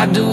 Why do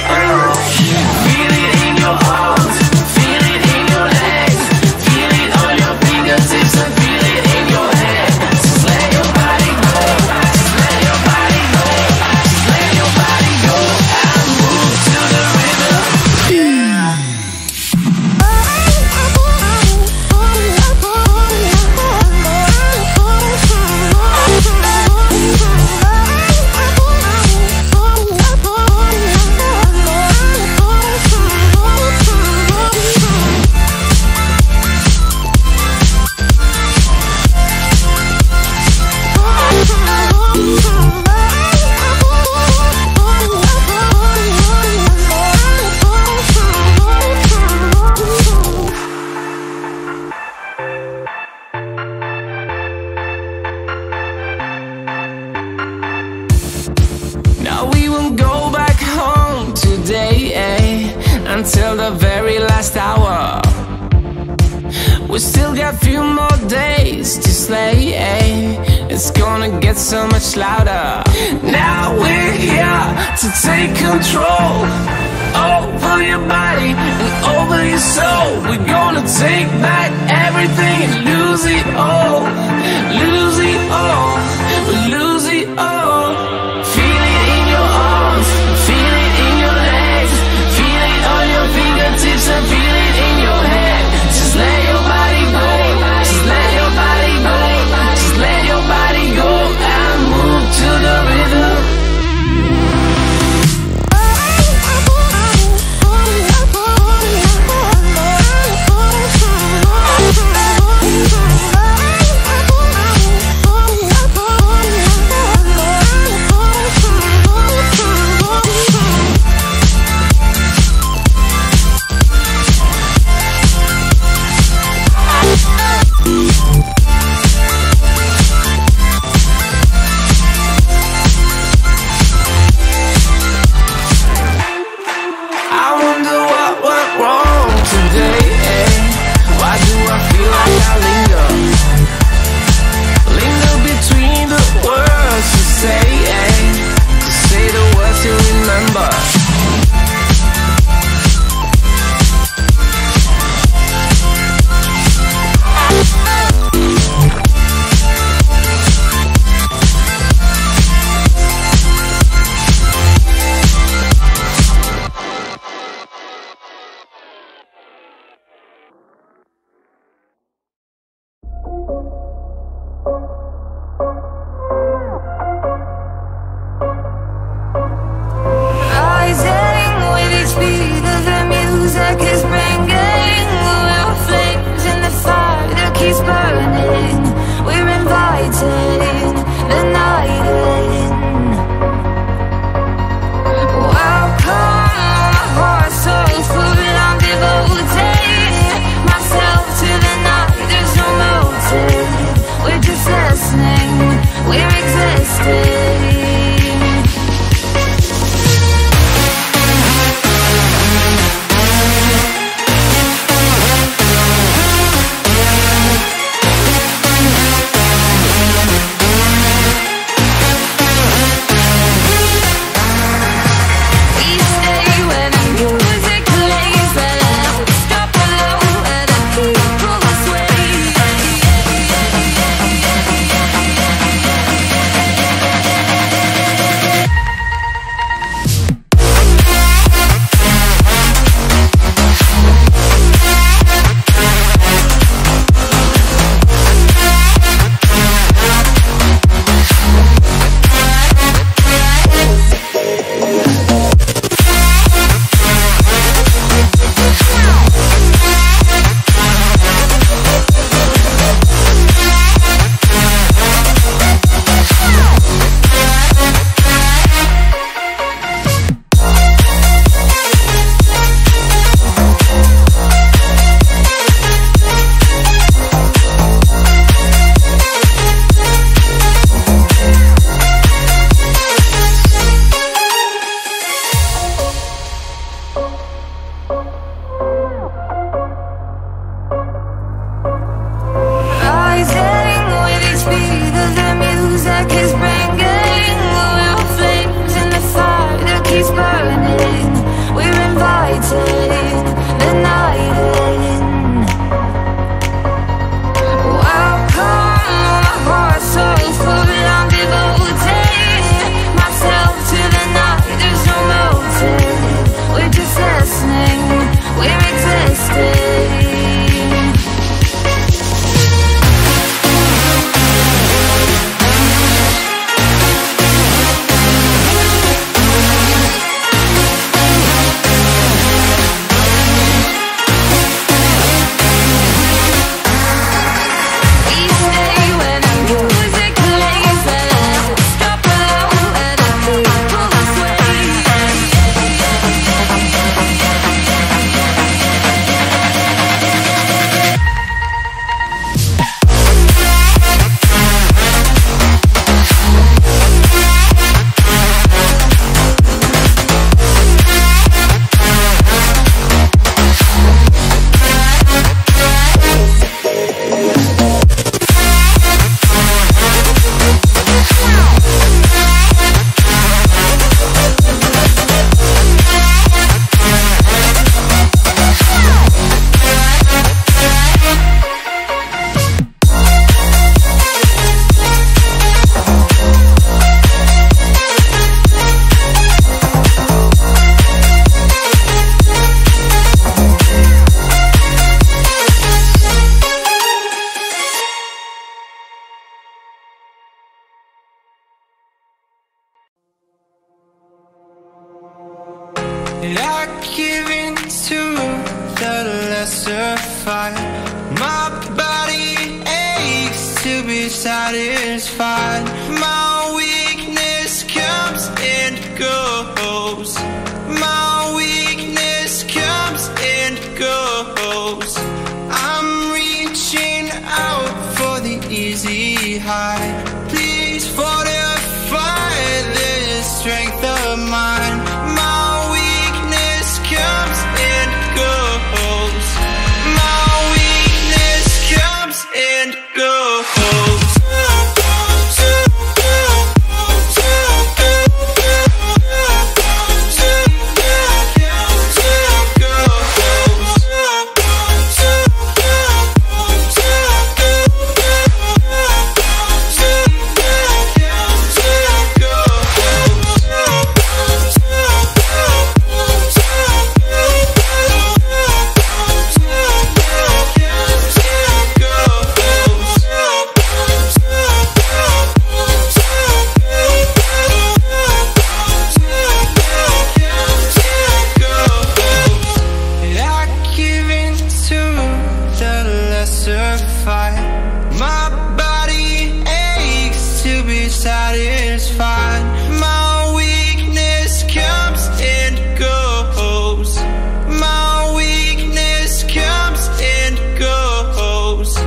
all. Feel it in your heart. Feel it in your legs. Feel it on your fingertips and feel it in your head. Just let your body go. Just let your body go. Just let your body go. And move to the rhythm. Until the very last hour, we still got few more days to slay. It's gonna get so much louder. Now we're here to take control over your body and over your soul. We're gonna take back everything and lose it all. Lose it all. Lose it all. Feel it in your arms. Feel it in your legs. Feel it on your fingertips and feel it in your head. Just let your body go. Just let your body go. Just let your body go and move to the rhythm. And I give in to the lesser fight. My body aches to be satisfied. My weakness comes and goes. My weakness comes and goes. I'm reaching out for the easy high. Please fortify this strength of mine. My body aches to be satisfied. My weakness comes and goes. My weakness comes and goes.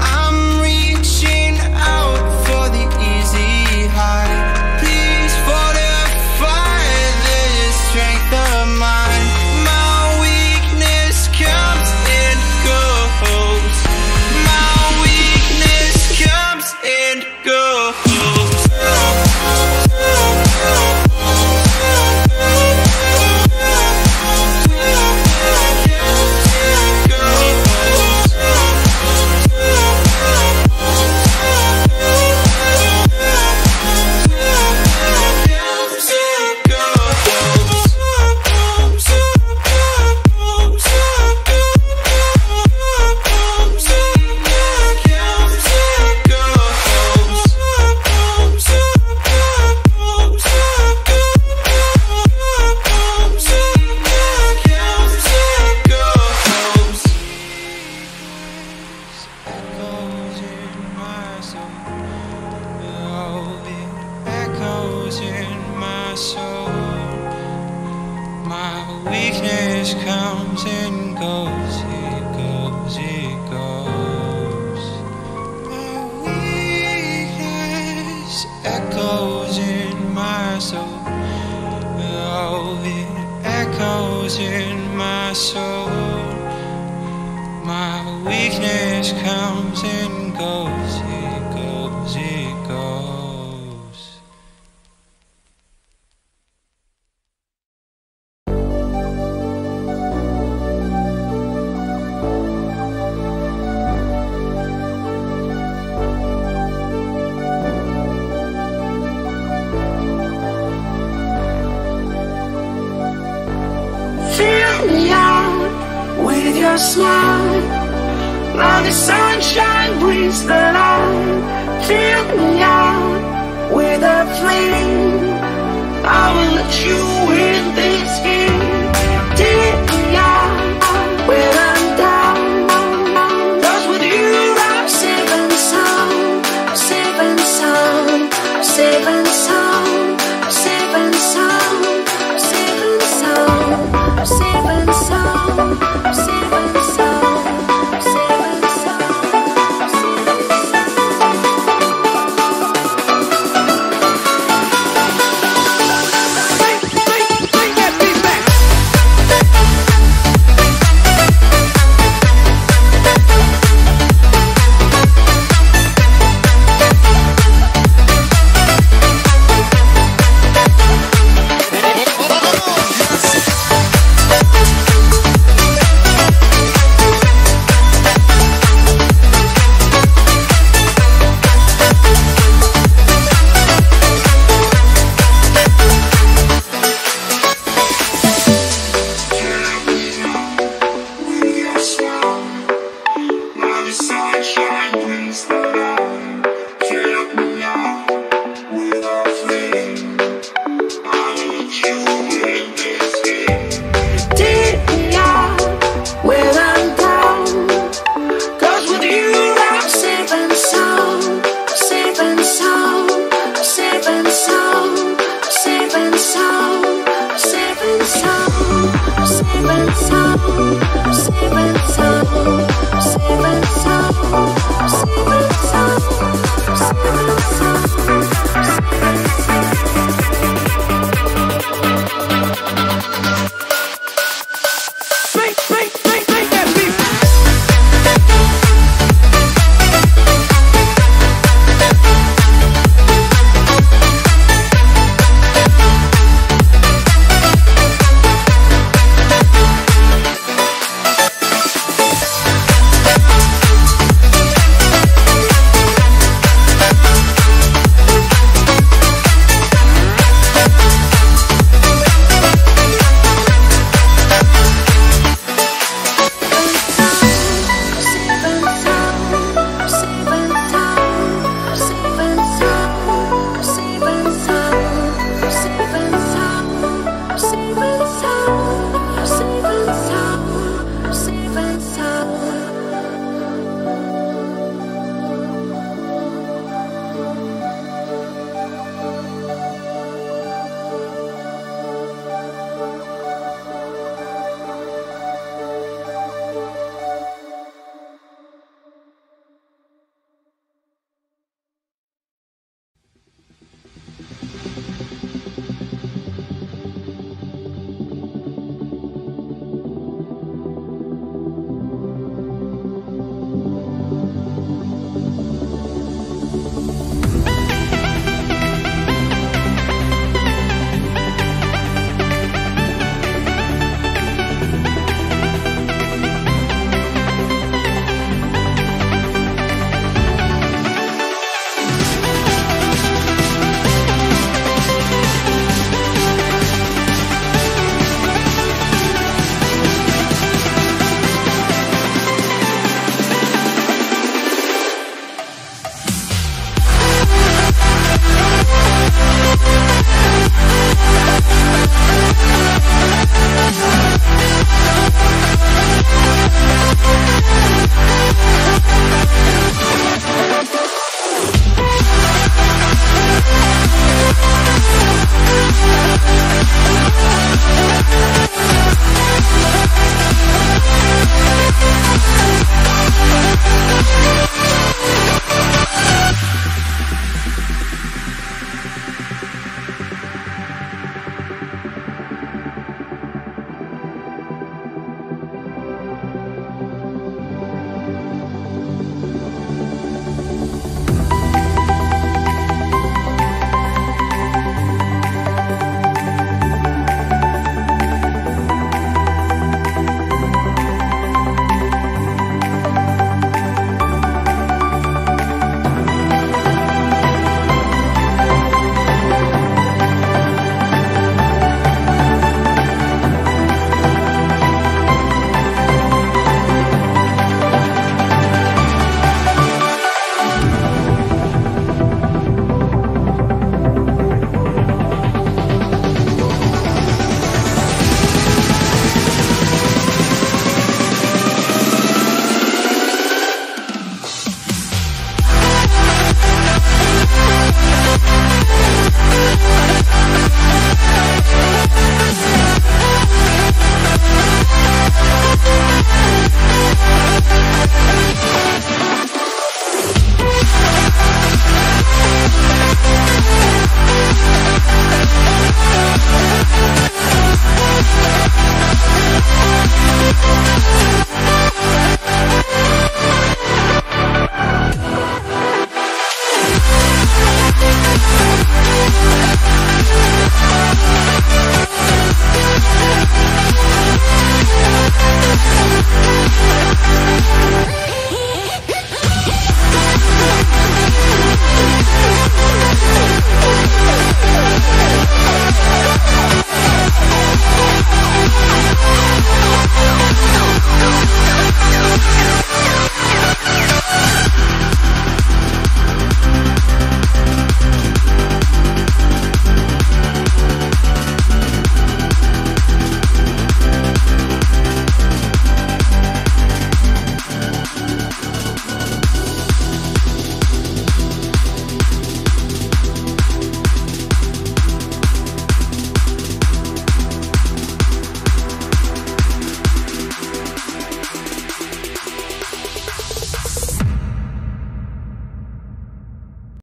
I'm reaching out for the easy high. Please fortify this strength of mine. My weakness comes and goes. Weakness comes and goes, it goes, it goes. My weakness echoes in my soul. Oh, it echoes in my soul. My weakness comes and goes, it goes, it goes. Fill me out with your smile, now the sunshine brings the light. Fill me out with a flame, I will let you in this game. Take me out where I'm down, cause with you I'm safe and sound, I'm safe and sound, I'm safe and sound, I'm safe and sound, I'm safe and sound, I'm safe and sound, I'm safe and sound, I'm safe and sound, I'm safe and sound, I'm safe and sound. Save us all, save us all, save us all.